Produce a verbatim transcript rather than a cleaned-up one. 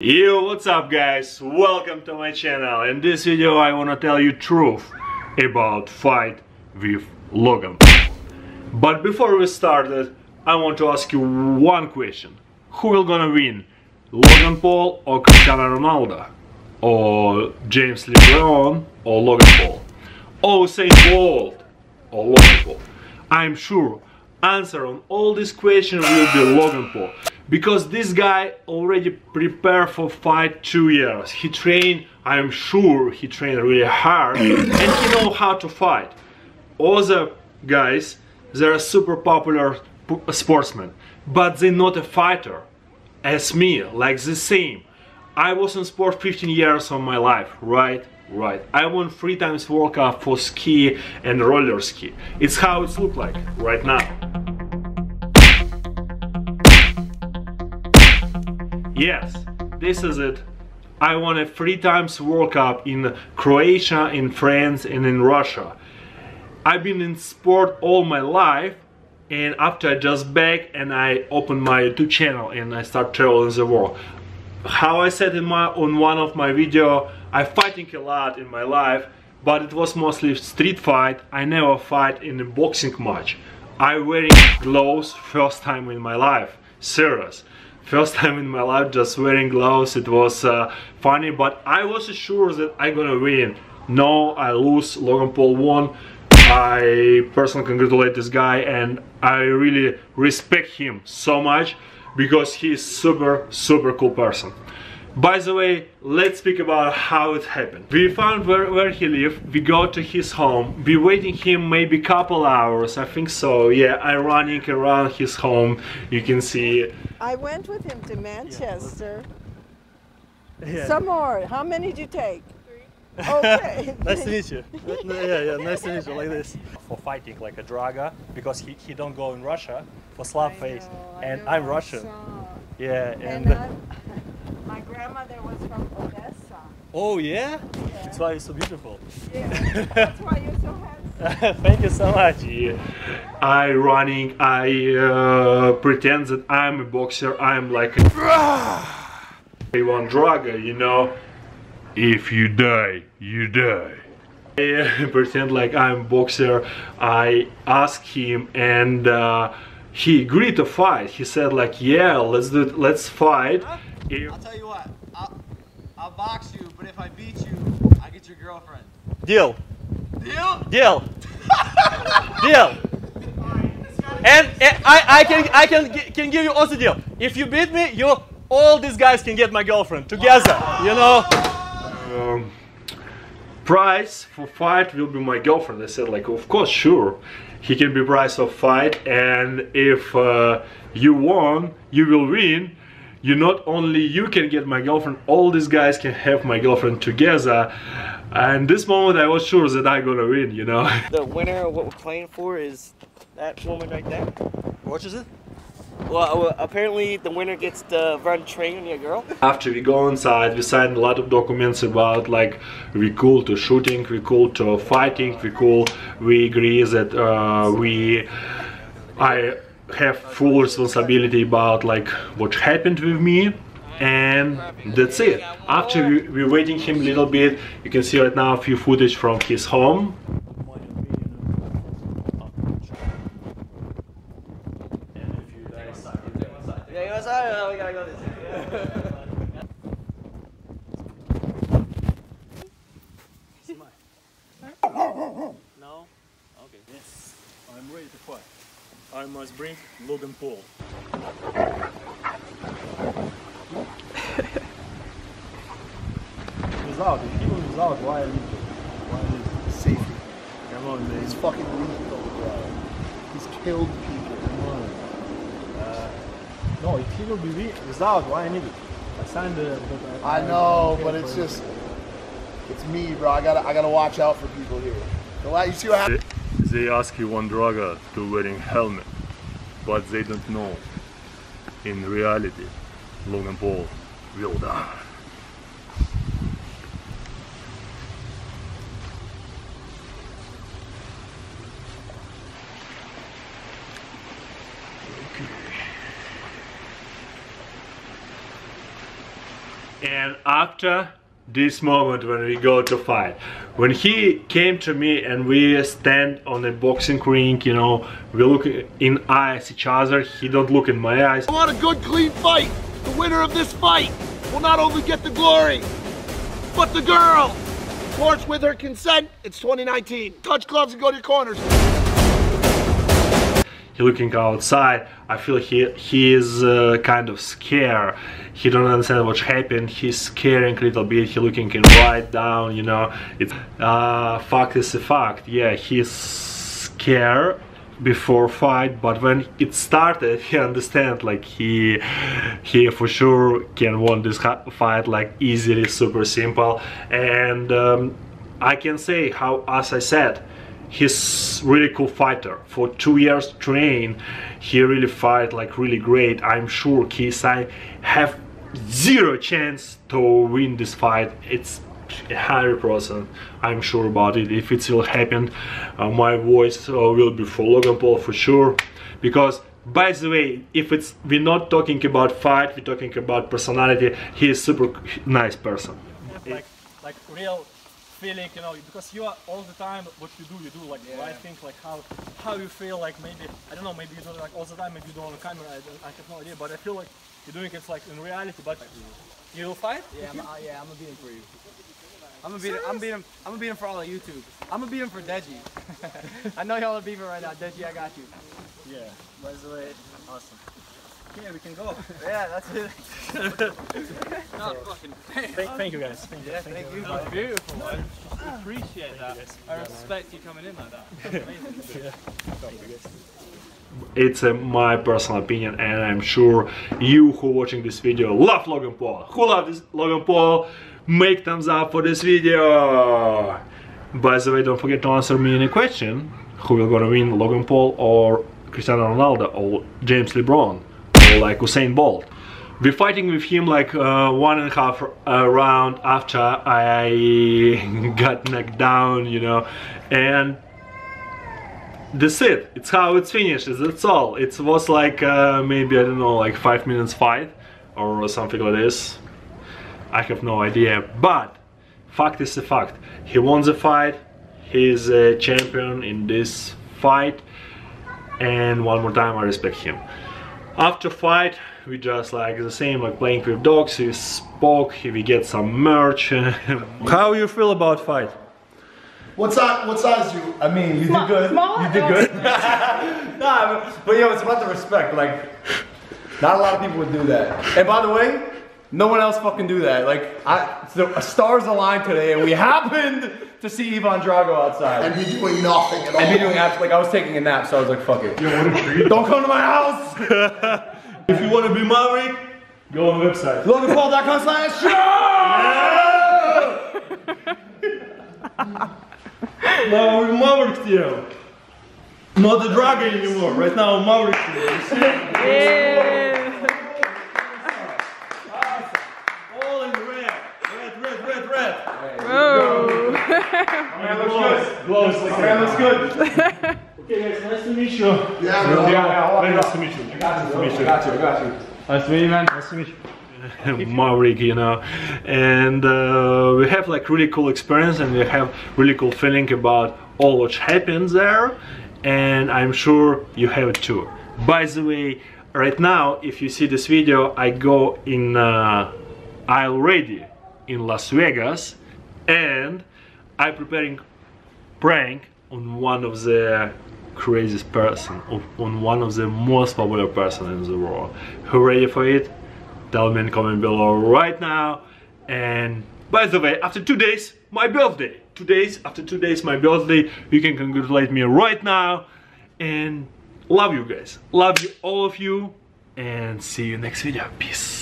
Yo, what's up guys, welcome to my channel. In this video I wanna tell you truth about fight with Logan Paul. But before we started, I want to ask you one question. Who will gonna win? Logan Paul or Cristiano Ronaldo? Or James LeBron or Logan Paul? Or Saint Paul or Logan Paul? I'm sure answer on all these questions will be Logan Paul. Because this guy already prepared for fight two years. He trained, I'm sure he trained really hard, and he know how to fight. Other guys, they are super popular sportsmen, but they not a fighter, as me, like the same. I was in sport fifteen years of my life, right? Right. I won three times World Cup for ski and roller ski. It's how it's look like right now. Yes, this is it. I won a three times World Cup in Croatia, in France and in Russia. I've been in sport all my life, and after I just back and I opened my YouTube channel and I start traveling the world. How I said in my on one of my video, I fighting a lot in my life, but it was mostly street fight. I never fight in a boxing match. I wearing gloves first time in my life, serious. First time in my life just wearing gloves. It was uh, funny, but I was sure that I'm gonna win. No, I lose, Logan Paul won. I personally congratulate this guy and I really respect him so much because he is super, super cool person. By the way, let's speak about how it happened. We found where, where he lived, we go to his home, we waiting him maybe couple hours, I think so, yeah, I running around his home, you can see. I went with him to Manchester. Yeah. Some more, how many did you take? Three. Okay. Nice to meet you. Yeah, yeah, nice to meet you, like this. For fighting like a Drago, because he, he don't go in Russia, for Slav face, and know, I'm Russian. So. Yeah, and... and my grandmother was from Odessa. Oh yeah? Yeah. That's why you're so beautiful. Yeah, that's why you're so handsome. Thank you so much. Yeah. I running, I uh, pretend that I'm a boxer, I'm like a Ivan Drago, you know. If you die, you die. I uh, pretend like I'm a boxer, I ask him and uh, he agreed to fight. He said like, yeah, let's do it, let's fight. If I'll tell you what, I'll, I'll box you, but if I beat you, I get your girlfriend. Deal. Deal? Deal. Deal. And, and I, I can I can can give you also deal. If you beat me, you all these guys can get my girlfriend together. Wow. You know. Um, price for fight will be my girlfriend. I said like, of course, sure. He can be price of fight, and if uh, you won, you will win. You not only you can get my girlfriend, all these guys can have my girlfriend together. And this moment I was sure that I'm gonna win, you know. The winner of what we're playing for is that woman right there. What is it? Well, apparently the winner gets to run train on your girl. After we go inside, we signed a lot of documents about like we cool to shooting, we cool to fighting, we cool, we agree that uh, we... I. have full responsibility about like what happened with me, and that's it. After we, we're waiting him a little bit, you can see right now a few footage from his home. No? Okay. Yes, I'm ready to fight. I must bring Logan Paul. Without, if he was without, why I leave him? Why is safety? Come on, man. He's fucking lethal, bro. He's killed people. Come on. Uh, no, if he will be without, why I need it? I signed the. the I, I know, but it's just, it's me, bro. I gotta, I gotta watch out for people here. You see what happened? They ask Ivan Drago to wearing helmet, but they don't know. In reality, Logan Paul will die. Okay. and after this moment when we go to fight, when he came to me and we stand on a boxing ring, you know, we look in eyes each other, he don't look in my eyes. I want a good clean fight. The winner of this fight will not only get the glory, but the girl. Of course, with her consent. It's twenty nineteen. Touch gloves and go to your corners. He looking outside, I feel he, he is uh, kind of scared. He don't understand what happened, he's scaring a little bit, he looking right down, you know. It's, uh, fact is a fact, yeah, he's scared before fight, but when it started, he understand, like, he he for sure can win this fight, like, easily, super simple. And um, I can say, how, as I said, he's really cool fighter. For two years train, he really fight like really great. I'm sure K S I have zero chance to win this fight. It's one hundred percent. I'm sure about it. If it will happen, uh, my voice uh, will be for Logan Paul for sure. Because, by the way, if it's we're not talking about fight, we're talking about personality. He is super nice person. Yeah, like, like real. Feeling, you know, because you are all the time what you do, you do like yeah. I think like how how you feel, like maybe I don't know, maybe you do like all the time, maybe you do on the camera, I, don't, I have no idea, but I feel like you're doing it's like in reality, but you'll fight. Yeah, I'm, uh, yeah, I'm gonna beat him for you. I'm gonna beat him. I'm beat him. I'm gonna beat him for all of YouTube. I'm gonna beat him for Deji. I know y'all are beefing right now, Deji. I got you. Yeah. By the way, awesome. Yeah, we can go. Yeah, that's it. No, fucking thank, thank you guys. Thank you. Yeah, thank you. That was beautiful. I appreciate thank that. I respect you coming in like that. That's amazing. Yeah. It's uh, my personal opinion, and I'm sure you who are watching this video love Logan Paul. Who love this Logan Paul? Make thumbs up for this video. By the way, don't forget to answer me any question. Who will gonna win, Logan Paul or Cristiano Ronaldo or James LeBron? Like Usain Bolt. We're fighting with him like uh, one and a half uh, round after I got knocked down, you know, and that's it. It's how it's finished. That's all. It was like uh, maybe I don't know, like five minutes fight or something like this. I have no idea. But fact is a fact. He won the fight. He's a champion in this fight. And one more time, I respect him. After fight, we just like the same, like playing with dogs, we spoke, we get some merch. How you feel about fight? What size, what size you, I mean, you small, did good. Small? You did good. Nah, but, but yo, it's about the respect, like, not a lot of people would do that. And by the way, no one else fucking do that. Like, I, the stars aligned today and we happened to see Ivan Drago outside. And be doing nothing at all. And be doing apps, like I was taking a nap, so I was like, fuck it. Don't come to my house! If you want to be Maverick, go on the website. Logan Paul dot com slash show! Now we're Maverick T M. Not the Drago anymore, right now Maverick T M. Yeah! Awesome. All in red. Red, red, red, red. Whoa! That looks good. Gloves. That looks good. Okay, guys, nice to meet you. Yeah, yeah, yeah. Very nice to meet you. I got you, I got you, I got you. Nice to meet you, man. Nice to meet you. Maverick, you know, and uh, we have like really cool experience, and we have really cool feeling about all what happens there, and I'm sure you have it too. By the way, right now, if you see this video, I go in. Uh, I already in Las Vegas, and. I'm preparing prank on one of the craziest person, on one of the most popular person in the world. Who ready for it? Tell me in comment below right now. And by the way, after two days, my birthday. Two days, after two days, my birthday. You can congratulate me right now. And love you guys. Love you, all of you. And see you next video. Peace.